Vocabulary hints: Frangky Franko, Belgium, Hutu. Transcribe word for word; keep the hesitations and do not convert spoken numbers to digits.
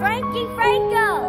Frangky Franko.